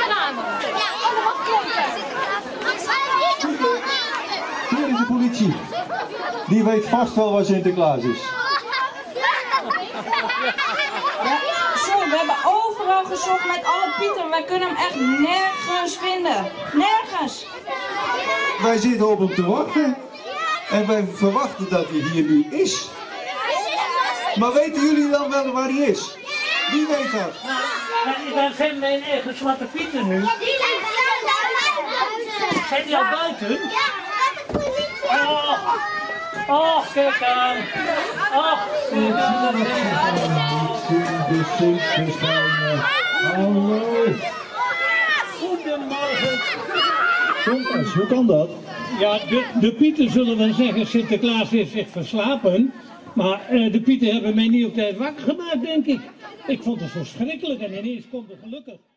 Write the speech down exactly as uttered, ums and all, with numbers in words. de ramen. Ja, en de wachtklompen. Hier is de politie. Die weet vast wel waar Sinterklaas is. Ja, zo, we hebben overal gezocht met alle Pieter. Wij kunnen hem echt nergens vinden. Nergens. Wij zitten op hem te wachten. En wij verwachten dat hij hier nu is. Maar weten jullie dan wel waar hij is? Wie weet dat? Dan zijn wij ergens Zwarte Pieter nu. Ja, die zijn daar buiten. Zijn die al buiten? Ja, dat is de politie. Och, kijk aan. Och, kijk aan. Goedemorgen. Jongens, hoe kan dat? Ja, de, de Pieten zullen wel zeggen, Sinterklaas heeft zich verslapen. Maar uh, de Pieten hebben mij niet op tijd wakker gemaakt, denk ik. Ik vond het verschrikkelijk en ineens komt er gelukkig.